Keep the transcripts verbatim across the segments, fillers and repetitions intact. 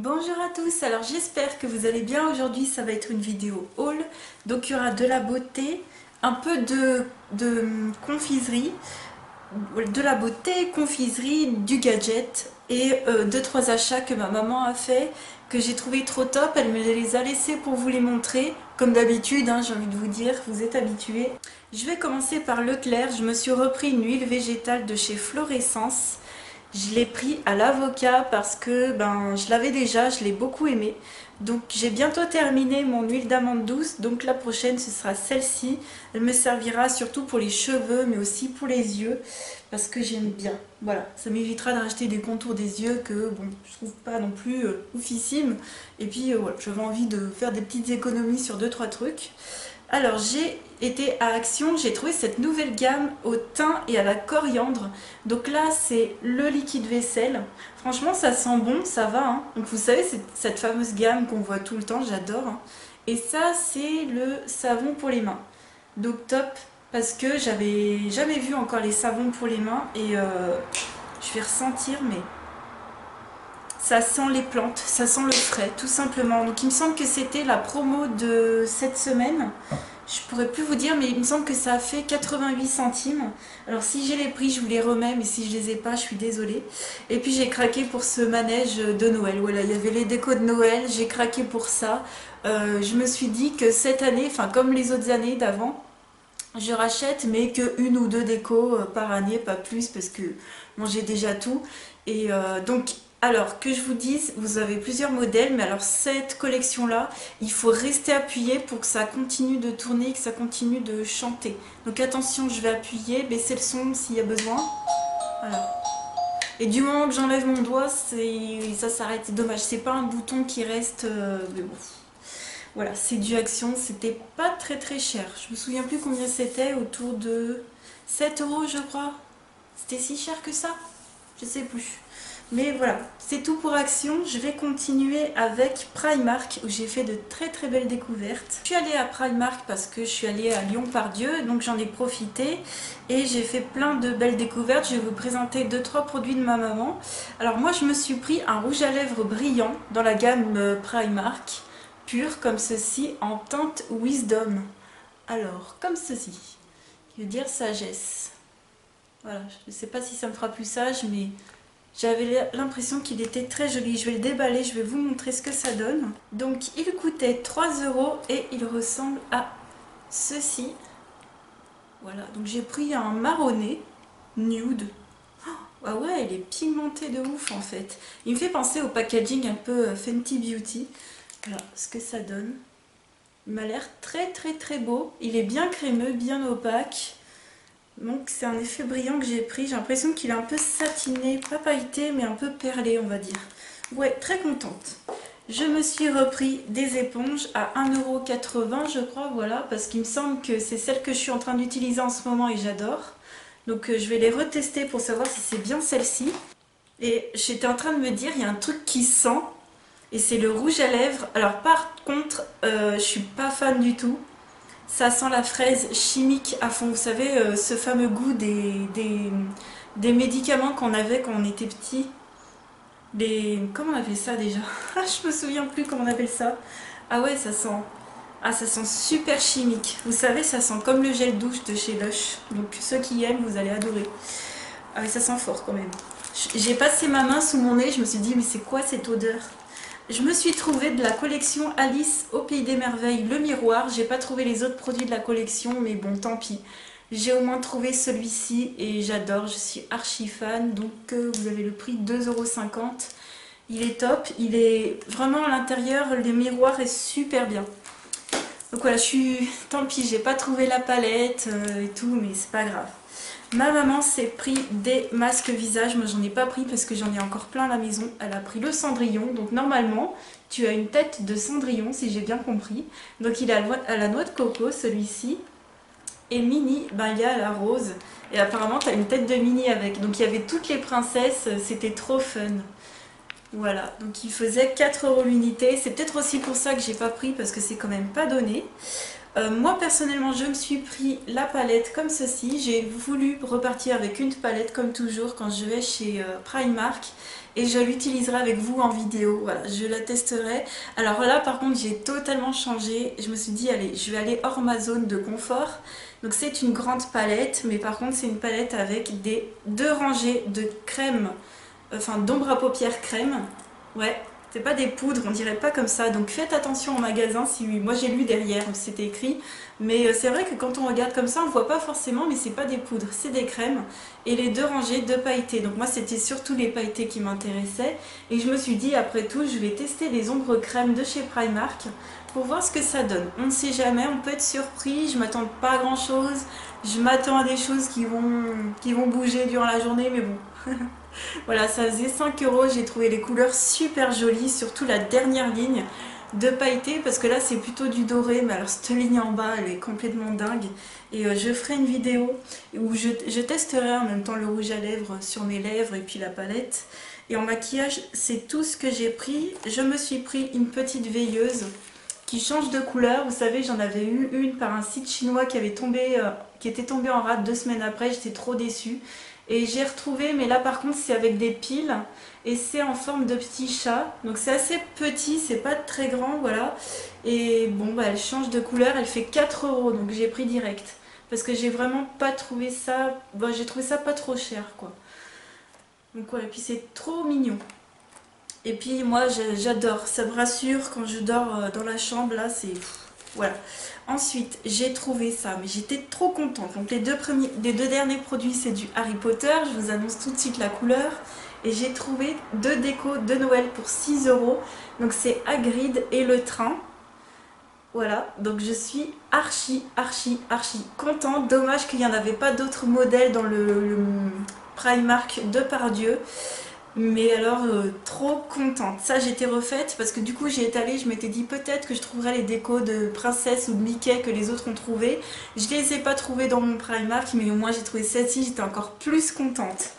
Bonjour à tous, alors j'espère que vous allez bien. Aujourd'hui ça va être une vidéo haul, donc il y aura de la beauté, un peu de, de confiserie, de la beauté, confiserie, du gadget et euh, deux trois achats que ma maman a fait, que j'ai trouvé trop top. Elle me les a laissés pour vous les montrer, comme d'habitude, hein, j'ai envie de vous dire, vous êtes habitués. Je vais commencer par Leclerc. Je me suis repris une huile végétale de chez Florescence. Je l'ai pris à l'avocat parce que ben, je l'avais déjà, je l'ai beaucoup aimé. Donc j'ai bientôt terminé mon huile d'amande douce, donc la prochaine ce sera celle-ci. Elle me servira surtout pour les cheveux mais aussi pour les yeux parce que j'aime bien. Voilà, ça m'évitera de racheter des contours des yeux que bon, je trouve pas non plus euh, oufissime. Et puis euh, voilà, j'avais envie de faire des petites économies sur deux trois trucs. Alors j'ai été à Action, j'ai trouvé cette nouvelle gamme au thym et à la coriandre. Donc là c'est le liquide vaisselle. Franchement ça sent bon, ça va. Hein. Donc vous savez cette fameuse gamme qu'on voit tout le temps, j'adore. Hein. Et ça c'est le savon pour les mains. Donc top, parce que j'avais jamais vu encore les savons pour les mains. Et euh, je vais ressentir, mais ça sent les plantes, ça sent le frais, tout simplement. Donc il me semble que c'était la promo de cette semaine. Je pourrais plus vous dire, mais il me semble que ça a fait quatre-vingt-huit centimes. Alors si j'ai les prix, je vous les remets, mais si je les ai pas, je suis désolée. Et puis j'ai craqué pour ce manège de Noël. Voilà, il y avait les décos de Noël, j'ai craqué pour ça. Euh, je me suis dit que cette année, enfin comme les autres années d'avant, je rachète, mais que une ou deux décos par année, pas plus, parce que bon, j'ai déjà tout. Et euh, donc... Alors que je vous dise, vous avez plusieurs modèles, mais alors cette collection là, il faut rester appuyé pour que ça continue de tourner, que ça continue de chanter. Donc attention, je vais appuyer, baisser le son s'il y a besoin. Voilà. Et du moment que j'enlève mon doigt, ça s'arrête, c'est dommage, c'est pas un bouton qui reste, euh... mais bon. Voilà, c'est du Action, c'était pas très très cher. Je me souviens plus combien c'était, autour de sept euros je crois. C'était si cher que ça? Je sais plus. Mais voilà, c'est tout pour Action. Je vais continuer avec Primark où j'ai fait de très très belles découvertes. Je suis allée à Primark parce que je suis allée à Lyon Part-Dieu, donc j'en ai profité et j'ai fait plein de belles découvertes. Je vais vous présenter deux trois produits de ma maman. Alors moi je me suis pris un rouge à lèvres brillant dans la gamme Primark, pur comme ceci en teinte Wisdom. Alors comme ceci, qui veut dire sagesse. Voilà, je ne sais pas si ça me fera plus sage mais... J'avais l'impression qu'il était très joli. Je vais le déballer, je vais vous montrer ce que ça donne. Donc il coûtait trois euros et il ressemble à ceci. Voilà, donc j'ai pris un marronné nude. Oh, ah ouais, il est pigmenté de ouf en fait. Il me fait penser au packaging un peu Fenty Beauty. Voilà ce que ça donne. Il m'a l'air très très très beau. Il est bien crémeux, bien opaque. Donc c'est un effet brillant que j'ai pris, j'ai l'impression qu'il est un peu satiné, pas pailleté mais un peu perlé on va dire. Ouais, très contente. Je me suis repris des éponges à un euro quatre-vingts je crois, voilà, parce qu'il me semble que c'est celle que je suis en train d'utiliser en ce moment et j'adore. Donc je vais les retester pour savoir si c'est bien celle-ci. Et j'étais en train de me dire, il y a un truc qui sent, et c'est le rouge à lèvres. Alors par contre, euh, je suis pas fan du tout. Ça sent la fraise chimique à fond, vous savez, euh, ce fameux goût des, des, des médicaments qu'on avait quand on était petit. Les... Comment on appelait ça déjà? Je me souviens plus comment on appelle ça. Ah ouais, ça sent... Ah, ça sent super chimique. Vous savez, ça sent comme le gel douche de chez Lush. Donc ceux qui aiment, vous allez adorer. Ah oui, ça sent fort quand même. J'ai passé ma main sous mon nez, je me suis dit, mais c'est quoi cette odeur ? Je me suis trouvée de la collection Alice au Pays des Merveilles, le miroir. J'ai pas trouvé les autres produits de la collection, mais bon, tant pis. J'ai au moins trouvé celui-ci et j'adore, je suis archi fan. Donc euh, vous avez le prix de deux euros cinquante. Il est top, il est vraiment à l'intérieur, les miroirs est super bien. Donc voilà, je suis... Tant pis, j'ai pas trouvé la palette euh, et tout, mais c'est pas grave. Ma maman s'est pris des masques visage, moi j'en ai pas pris parce que j'en ai encore plein à la maison. Elle a pris le Cendrillon, donc normalement tu as une tête de Cendrillon si j'ai bien compris. Donc il est à la noix de coco celui-ci. Et Minnie, ben il y a la rose. Et apparemment tu as une tête de Minnie avec. Donc il y avait toutes les princesses, c'était trop fun. Voilà, donc il faisait quatre euros l'unité. C'est peut-être aussi pour ça que j'ai pas pris parce que c'est quand même pas donné. Euh, moi personnellement je me suis pris la palette comme ceci, j'ai voulu repartir avec une palette comme toujours quand je vais chez euh, Primark et je l'utiliserai avec vous en vidéo. Voilà, je la testerai. Alors là par contre j'ai totalement changé, je me suis dit allez, je vais aller hors ma zone de confort. Donc c'est une grande palette, mais par contre c'est une palette avec des deux rangées de crème, enfin d'ombre à paupières crème, ouais. C'est pas des poudres, on dirait pas comme ça, donc faites attention en magasin. Si moi j'ai lu derrière, c'était écrit, mais c'est vrai que quand on regarde comme ça on voit pas forcément, mais c'est pas des poudres, c'est des crèmes, et les deux rangées de pailletés. Donc moi c'était surtout les pailletés qui m'intéressaient, et je me suis dit après tout je vais tester les ombres crème de chez Primark pour voir ce que ça donne. On ne sait jamais, on peut être surpris, je m'attends pas à grand chose, je m'attends à des choses qui vont, qui vont bouger durant la journée, mais bon... Voilà, ça faisait cinq euros, j'ai trouvé les couleurs super jolies, surtout la dernière ligne de pailleté, parce que là c'est plutôt du doré, mais alors cette ligne en bas elle est complètement dingue, et euh, je ferai une vidéo où je, je testerai en même temps le rouge à lèvres sur mes lèvres et puis la palette. Et en maquillage c'est tout ce que j'ai pris. Je me suis pris une petite veilleuse qui change de couleur. Vous savez, j'en avais eu une par un site chinois qui, avait tombé, euh, qui était tombé en rade deux semaines après, j'étais trop déçue. Et j'ai retrouvé, mais là par contre c'est avec des piles et c'est en forme de petit chat. Donc c'est assez petit, c'est pas très grand, voilà. Et bon, bah elle change de couleur, elle fait quatre euros, donc j'ai pris direct. Parce que j'ai vraiment pas trouvé ça, bah, j'ai trouvé ça pas trop cher quoi. Donc voilà, ouais, et puis c'est trop mignon. Et puis moi j'adore, ça me rassure quand je dors dans la chambre, là c'est... Voilà. Ensuite, j'ai trouvé ça, mais j'étais trop contente. Donc les deux, premiers, les deux derniers produits, c'est du Harry Potter. Je vous annonce tout de suite la couleur. Et j'ai trouvé deux décos de Noël pour six euros. Donc c'est Hagrid et le train. Voilà, donc je suis archi, archi, archi contente. Dommage qu'il n'y en avait pas d'autres modèles dans le, le Primark de Part-Dieu. Mais alors euh, trop contente, ça j'étais refaite parce que du coup j'ai étalé, je m'étais dit peut-être que je trouverais les décos de princesse ou de Mickey que les autres ont trouvé. Je les ai pas trouvés dans mon Primark, mais au moins j'ai trouvé celle-ci, j'étais encore plus contente.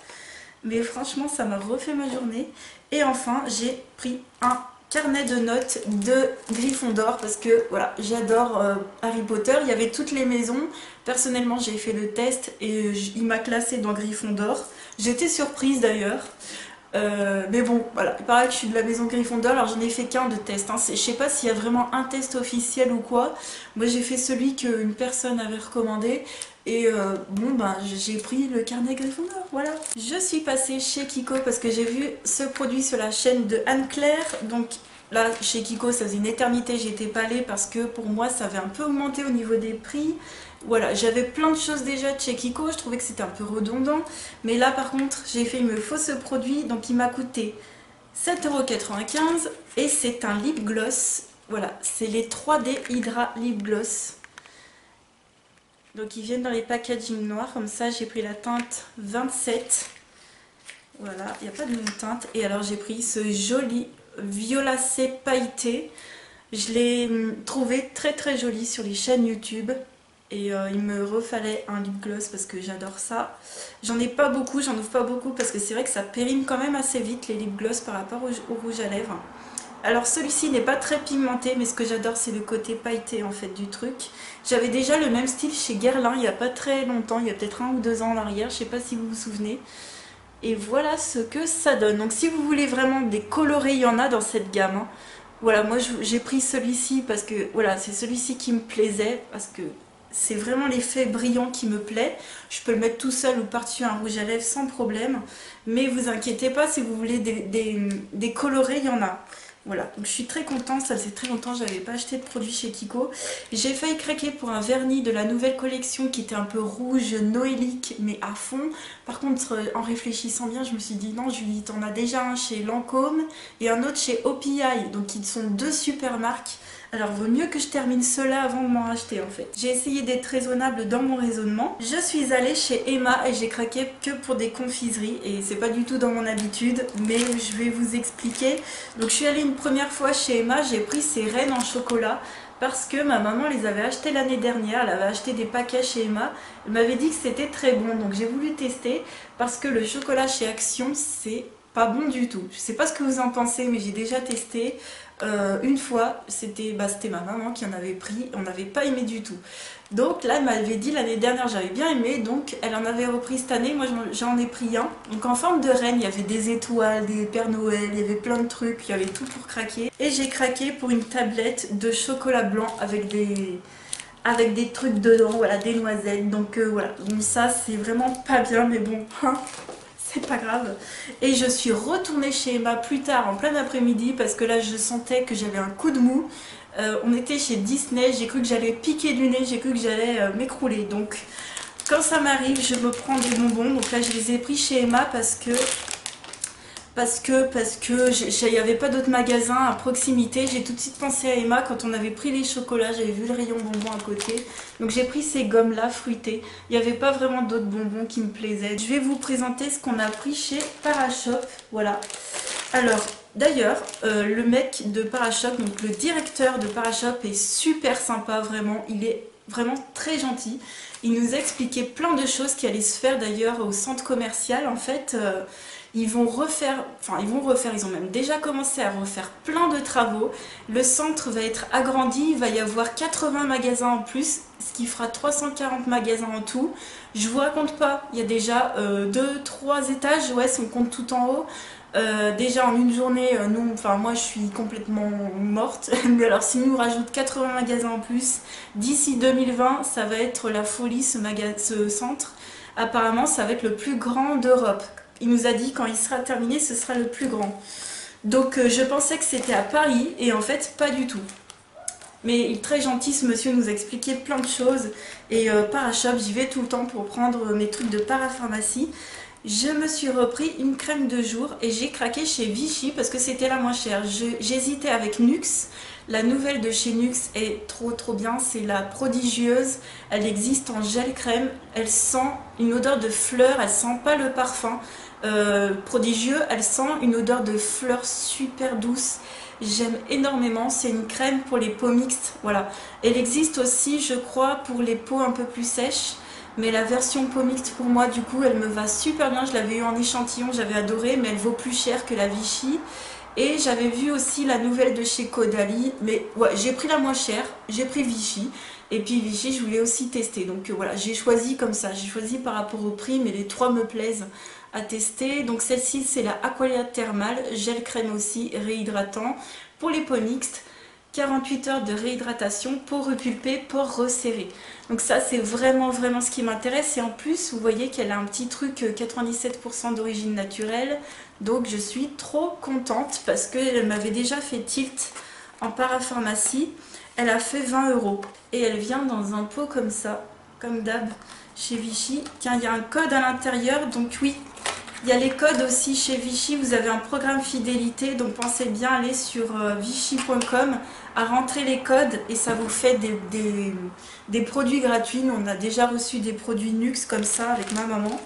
Mais franchement ça m'a refait ma journée. Et enfin j'ai pris un carnet de notes de Gryffondor parce que voilà, j'adore euh, Harry Potter, il y avait toutes les maisons. Personnellement j'ai fait le test et je, il m'a classée dans Gryffondor, j'étais surprise d'ailleurs. Euh, mais bon, voilà, il paraît que je suis de la maison Gryffondor, alors j'en ai fait qu'un de test, hein. Je sais pas s'il y a vraiment un test officiel ou quoi. Moi j'ai fait celui qu'une personne avait recommandé. Et euh, bon ben j'ai pris le carnet Gryffondor, voilà. Je suis passée chez Kiko parce que j'ai vu ce produit sur la chaîne de Anne-Claire. Donc là chez Kiko ça faisait une éternité, j'y étais pas allée parce que pour moi ça avait un peu augmenté au niveau des prix. Voilà, j'avais plein de choses déjà de chez Kiko, je trouvais que c'était un peu redondant. Mais là par contre, j'ai fait, il me faut ce produit, donc il m'a coûté sept euros quatre-vingt-quinze et c'est un lip gloss. Voilà, c'est les trois D Hydra Lip Gloss. Donc ils viennent dans les packaging noirs, comme ça j'ai pris la teinte vingt-sept. Voilà, il n'y a pas de même teinte. Et alors j'ai pris ce joli violacé pailleté. Je l'ai trouvé très très joli sur les chaînes YouTube. Et euh, il me refallait un lip gloss parce que j'adore ça. J'en ai pas beaucoup, j'en ouvre pas beaucoup parce que c'est vrai que ça périme quand même assez vite les lip gloss par rapport au, au rouge à lèvres. Alors celui-ci n'est pas très pigmenté, mais ce que j'adore c'est le côté pailleté en fait du truc. J'avais déjà le même style chez Guerlain il n'y a pas très longtemps, il y a peut-être un ou deux ans en arrière, je sais pas si vous vous souvenez. Et voilà ce que ça donne. Donc si vous voulez vraiment des colorés, il y en a dans cette gamme, hein. Voilà, moi j'ai pris celui-ci parce que voilà, c'est celui-ci qui me plaisait parce que... C'est vraiment l'effet brillant qui me plaît. Je peux le mettre tout seul ou par-dessus un rouge à lèvres sans problème. Mais vous inquiétez pas, si vous voulez des, des, des colorés, il y en a. Voilà, donc je suis très contente. Ça faisait très longtemps que je n'avais pas acheté de produit chez Kiko. J'ai failli craquer pour un vernis de la nouvelle collection qui était un peu rouge, noélique, mais à fond. Par contre, en réfléchissant bien, je me suis dit non, Julie, t'en as déjà un chez Lancôme et un autre chez O P I. Donc, ils sont deux super marques. Alors vaut mieux que je termine cela avant de m'en racheter en fait. J'ai essayé d'être raisonnable dans mon raisonnement. Je suis allée chez Hema et j'ai craqué que pour des confiseries. Et c'est pas du tout dans mon habitude, mais je vais vous expliquer. Donc je suis allée une première fois chez Hema, j'ai pris ces rennes en chocolat. Parce que ma maman les avait achetées l'année dernière, elle avait acheté des paquets chez Hema. Elle m'avait dit que c'était très bon, donc j'ai voulu tester. Parce que le chocolat chez Action c'est... pas bon du tout. Je sais pas ce que vous en pensez, mais j'ai déjà testé euh, une fois. C'était bah, c'était ma maman qui en avait pris, on n'avait pas aimé du tout. Donc là, elle m'avait dit l'année dernière, j'avais bien aimé, donc elle en avait repris cette année, moi j'en ai pris un. Donc en forme de reine, il y avait des étoiles, des Pères Noël, il y avait plein de trucs, il y avait tout pour craquer. Et j'ai craqué pour une tablette de chocolat blanc avec des... avec des trucs dedans, voilà, des noisettes, donc euh, voilà, donc ça c'est vraiment pas bien, mais bon, hein, c'est pas grave. Et je suis retournée chez Hema plus tard, en plein après-midi, parce que là je sentais que j'avais un coup de mou. Euh, on était chez Disney, j'ai cru que j'allais piquer du nez, j'ai cru que j'allais euh, m'écrouler, donc quand ça m'arrive, je me prends des bonbons. Donc là je les ai pris chez Hema parce que... Parce que, parce que il n'y avait pas d'autres magasins à proximité. J'ai tout de suite pensé à Hema quand on avait pris les chocolats. J'avais vu le rayon bonbons à côté. Donc j'ai pris ces gommes-là fruitées. Il n'y avait pas vraiment d'autres bonbons qui me plaisaient. Je vais vous présenter ce qu'on a pris chez Parashop. Voilà. Alors, d'ailleurs, euh, le mec de Parashop, donc le directeur de Parashop est super sympa, vraiment. Il est vraiment très gentil. Il nous a expliqué plein de choses qui allaient se faire d'ailleurs au centre commercial. En fait... Euh, Ils vont refaire, enfin ils vont refaire, ils ont même déjà commencé à refaire plein de travaux. Le centre va être agrandi, il va y avoir quatre-vingts magasins en plus, ce qui fera trois cent quarante magasins en tout. Je vous raconte pas, il y a déjà deux trois étages, ouais, si on compte tout en haut. Euh, déjà en une journée, euh, nous, enfin moi je suis complètement morte, mais alors si nous rajoute quatre-vingts magasins en plus, d'ici deux mille vingt, ça va être la folie ce, maga ce centre. Apparemment ça va être le plus grand d'Europe. Il nous a dit quand il sera terminé, ce sera le plus grand. Donc euh, je pensais que c'était à Paris et en fait pas du tout. Mais il est très gentil, ce monsieur nous a expliqué plein de choses. Et euh, Parashop, j'y vais tout le temps pour prendre mes trucs de parapharmacie. Je me suis repris une crème de jour et j'ai craqué chez Vichy parce que c'était la moins chère. J'hésitais avec Nuxe. La nouvelle de chez Nuxe est trop trop bien, c'est la prodigieuse. Elle existe en gel crème, elle sent une odeur de fleurs, elle sent pas le parfum. Euh, prodigieux, elle sent une odeur de fleurs super douce, j'aime énormément, c'est une crème pour les peaux mixtes, voilà. Elle existe aussi je crois pour les peaux un peu plus sèches, mais la version peau mixte pour moi du coup elle me va super bien, je l'avais eu en échantillon, j'avais adoré, mais elle vaut plus cher que la Vichy. Et j'avais vu aussi la nouvelle de chez Caudalie, mais ouais, j'ai pris la moins chère, j'ai pris Vichy. Et puis Vichy, je voulais aussi tester. Donc euh, voilà, j'ai choisi comme ça. J'ai choisi par rapport au prix, mais les trois me plaisent à tester. Donc celle-ci, c'est la Aqualia Thermal, gel crème aussi, réhydratant. Pour les peaux mixtes, quarante-huit heures de réhydratation, peau repulpée, pores resserrés. Donc ça, c'est vraiment, vraiment ce qui m'intéresse. Et en plus, vous voyez qu'elle a un petit truc quatre-vingt-dix-sept pour cent d'origine naturelle. Donc je suis trop contente parce qu'elle m'avait déjà fait tilt en parapharmacie. Elle a fait vingt euros et elle vient dans un pot comme ça, comme d'hab chez Vichy. Tiens, il y a un code à l'intérieur, donc oui, il y a les codes aussi chez Vichy. Vous avez un programme fidélité, donc pensez bien aller sur vichy point com à rentrer les codes et ça vous fait des, des, des produits gratuits. Nous, on a déjà reçu des produits Nuxe comme ça avec ma maman.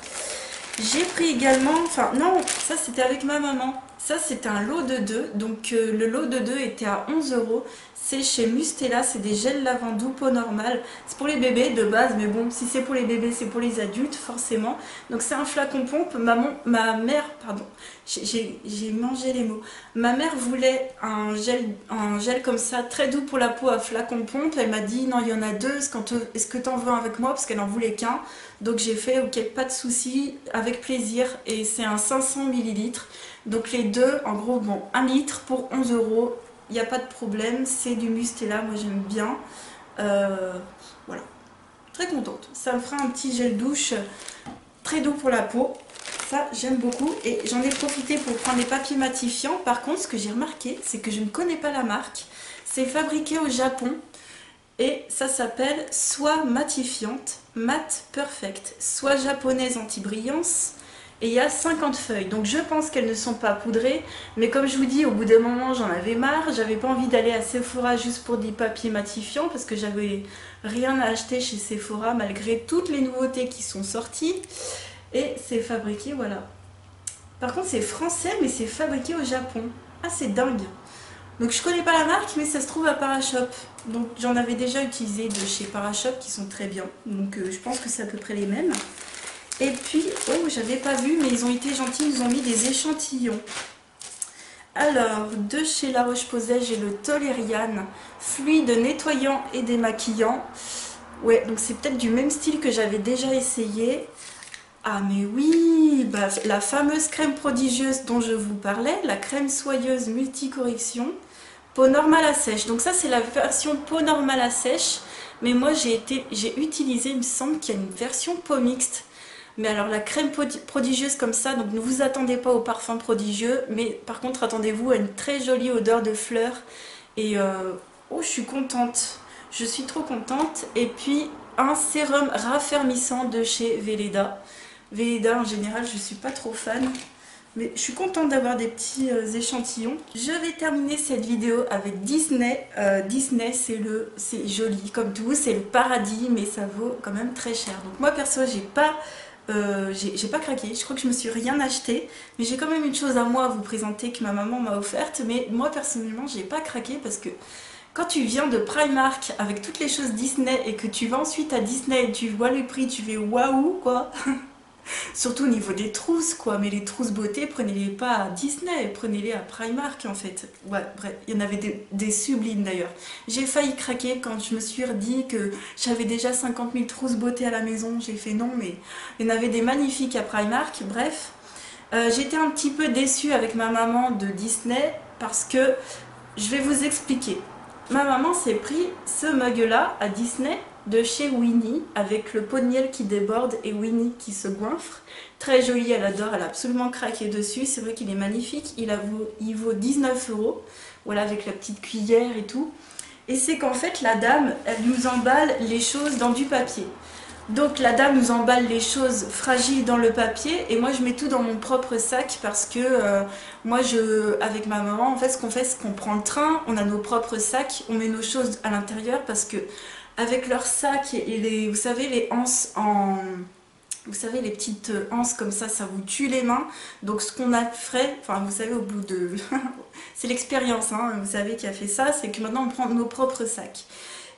J'ai pris également, enfin non, ça c'était avec ma maman, ça c'était un lot de deux, donc euh, le lot de deux était à onze euros, c'est chez Mustela, c'est des gels lavant doux peau normale, c'est pour les bébés de base, mais bon, si c'est pour les bébés, c'est pour les adultes, forcément, donc c'est un flacon pompe, maman, ma mère, pardon, j'ai mangé les mots, ma mère voulait un gel, un gel comme ça, très doux pour la peau à flacon pompe, elle m'a dit, non, il y en a deux, est-ce que t'en veux un avec moi, parce qu'elle en voulait qu'un, donc j'ai fait, ok, pas de souci, avec plaisir, et c'est un cinq cents millilitres, donc les deux, en gros, bon, un litre pour onze euros, il n'y a pas de problème, c'est du Mustela, moi j'aime bien, euh, voilà, très contente, ça me fera un petit gel douche, très doux pour la peau, ça j'aime beaucoup, et j'en ai profité pour prendre les papiers matifiants. Par contre, ce que j'ai remarqué, c'est que je ne connais pas la marque, c'est fabriqué au Japon, et ça s'appelle Soie Matifiante Matte Perfect, soie japonaise anti-brillance, et il y a cinquante feuilles. Donc je pense qu'elles ne sont pas poudrées, mais comme je vous dis, au bout d'un moment j'en avais marre, j'avais pas envie d'aller à Sephora juste pour des papiers matifiants, parce que j'avais rien à acheter chez Sephora malgré toutes les nouveautés qui sont sorties, et c'est fabriqué, voilà. Par contre c'est français, mais c'est fabriqué au Japon. Ah c'est dingue! Donc je connais pas la marque, mais ça se trouve à Parashop. Donc j'en avais déjà utilisé de chez Parashop qui sont très bien. Donc euh, je pense que c'est à peu près les mêmes. Et puis, oh, j'avais pas vu, mais ils ont été gentils, ils ont mis des échantillons. Alors, de chez La Roche-Posay, j'ai le Tolériane, fluide nettoyant et démaquillant. Ouais, donc c'est peut-être du même style que j'avais déjà essayé. Ah mais oui, bah, la fameuse crème prodigieuse dont je vous parlais, la crème soyeuse multicorrection, peau normale à sèche. Donc ça c'est la version peau normale à sèche, mais moi j'ai été, j'ai utilisé, il me semble qu'il y a une version peau mixte. Mais alors la crème prodigieuse comme ça, donc ne vous attendez pas au parfum prodigieux, mais par contre attendez-vous à une très jolie odeur de fleurs. Et euh, oh je suis contente, je suis trop contente. Et puis un sérum raffermissant de chez Véleda. Véleda en général je suis pas trop fan, mais je suis contente d'avoir des petits euh, échantillons. Je vais terminer cette vidéo avec Disney. Euh, Disney c'est le, c'est joli comme tout, c'est le paradis, mais ça vaut quand même très cher. Donc moi perso j'ai pas... Euh, j'ai pas craqué, je crois que je me suis rien acheté, mais j'ai quand même une chose à moi à vous présenter que ma maman m'a offerte, mais moi personnellement j'ai pas craqué parce que quand tu viens de Primark avec toutes les choses Disney et que tu vas ensuite à Disney et tu vois les prix, tu fais waouh quoi. Surtout au niveau des trousses quoi, mais les trousses beauté prenez-les pas à Disney, prenez-les à Primark en fait. Ouais bref, il y en avait des, des sublimes d'ailleurs. J'ai failli craquer quand je me suis redit que j'avais déjà cinquante mille trousses beauté à la maison, j'ai fait non mais il y en avait des magnifiques à Primark, bref. Euh, J'étais un petit peu déçue avec ma maman de Disney parce que je vais vous expliquer. Ma maman s'est pris ce mug là à Disney de chez Winnie avec le pot de miel qui déborde et Winnie qui se goinfre. Très joli, elle adore, elle a absolument craqué dessus. C'est vrai qu'il est magnifique, il, a vaut, il vaut dix-neuf euros. Voilà, avec la petite cuillère et tout. Et c'est qu'en fait la dame, elle nous emballe les choses dans du papier. Donc la dame nous emballe les choses fragiles dans le papier et moi je mets tout dans mon propre sac parce que euh, moi je, avec ma maman en fait ce qu'on fait c'est qu'on prend le train, on a nos propres sacs, on met nos choses à l'intérieur parce que avec leurs sacs et les, vous savez, les anses en... Vous savez, les petites anses comme ça, ça vous tue les mains. Donc ce qu'on a fait, enfin vous savez, au bout de... c'est l'expérience, hein, vous savez, qui a fait ça, c'est que maintenant on prend nos propres sacs.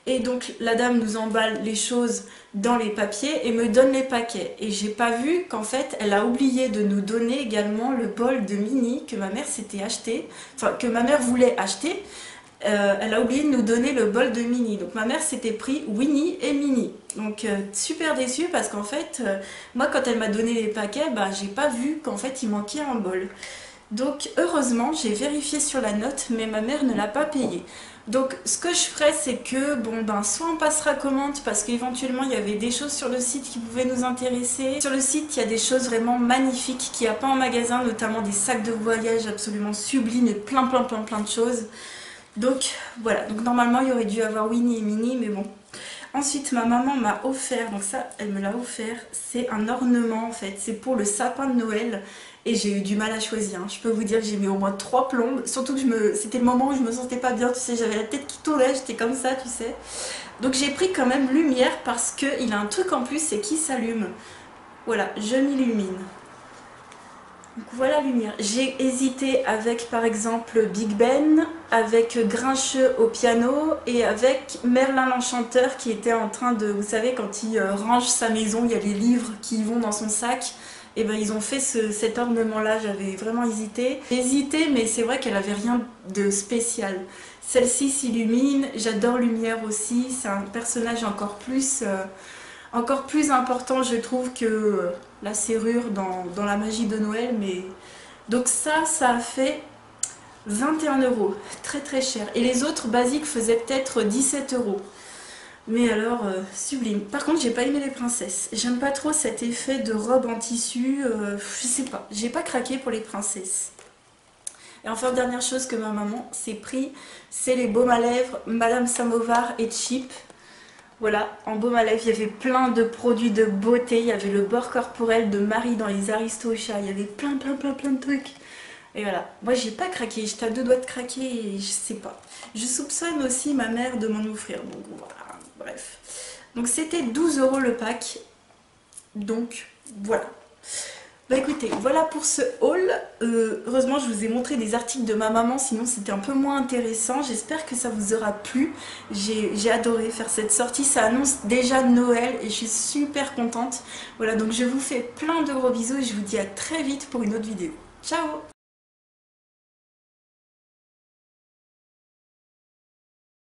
Et donc la dame nous emballe les choses dans les papiers et me donne les paquets. Et j'ai pas vu qu'en fait, elle a oublié de nous donner également le bol de Minnie que ma mère s'était acheté, enfin que ma mère voulait acheter. Euh, elle a oublié de nous donner le bol de Minnie. Donc ma mère s'était pris Winnie et Minnie. Donc euh, super déçue parce qu'en fait, euh, moi quand elle m'a donné les paquets, bah, j'ai pas vu qu'en fait il manquait un bol. Donc heureusement, j'ai vérifié sur la note, mais ma mère ne l'a pas payé. Donc ce que je ferais, c'est que, bon ben, soit on passera commande parce qu'éventuellement il y avait des choses sur le site qui pouvaient nous intéresser. Sur le site, il y a des choses vraiment magnifiques qu'il n'y a pas en magasin, notamment des sacs de voyage absolument sublimes et plein plein plein plein de choses. Donc voilà, donc normalement il y aurait dû avoir Winnie et Minnie, mais bon. Ensuite ma maman m'a offert, donc ça elle me l'a offert, c'est un ornement en fait, c'est pour le sapin de Noël. Et j'ai eu du mal à choisir, hein. Je peux vous dire que j'ai mis au moins trois plombes, surtout que je me... c'était le moment où je me sentais pas bien, tu sais, j'avais la tête qui tournait, j'étais comme ça, tu sais. Donc j'ai pris quand même Lumière parce qu'il a un truc en plus, c'est qu'il s'allume. Voilà, je m'illumine. Donc voilà Lumière. J'ai hésité avec par exemple Big Ben, avec Grinche au piano et avec Merlin l'Enchanteur qui était en train de, vous savez quand il range sa maison, il y a les livres qui vont dans son sac, et ben ils ont fait ce, cet ornement là, j'avais vraiment hésité. J'ai hésité mais c'est vrai qu'elle avait rien de spécial. Celle-ci s'illumine, j'adore Lumière aussi, c'est un personnage encore plus... Euh, Encore plus important, je trouve, que la serrure dans, dans la magie de Noël. Mais donc ça, ça a fait vingt et un euros. Très très cher. Et les autres basiques faisaient peut-être dix-sept euros. Mais alors, euh, sublime. Par contre, j'ai pas aimé les princesses. J'aime pas trop cet effet de robe en tissu. Euh, je sais pas. J'ai pas craqué pour les princesses. Et enfin, dernière chose que ma maman s'est pris, c'est les baumes à lèvres Madame Samovar et Chip. Voilà, en baume à lèvres, il y avait plein de produits de beauté, il y avait le bord corporel de Marie dans les Aristochats, il y avait plein plein plein plein de trucs. Et voilà, moi j'ai pas craqué, j'étais à deux doigts de craquer et je sais pas. Je soupçonne aussi ma mère de m'en offrir, donc voilà, bref. Donc c'était douze euros le pack, donc voilà. Bah écoutez, voilà pour ce haul. Euh, heureusement je vous ai montré des articles de ma maman, sinon c'était un peu moins intéressant. J'espère que ça vous aura plu. J'ai adoré faire cette sortie, ça annonce déjà Noël et je suis super contente. Voilà, donc je vous fais plein de gros bisous et je vous dis à très vite pour une autre vidéo. Ciao!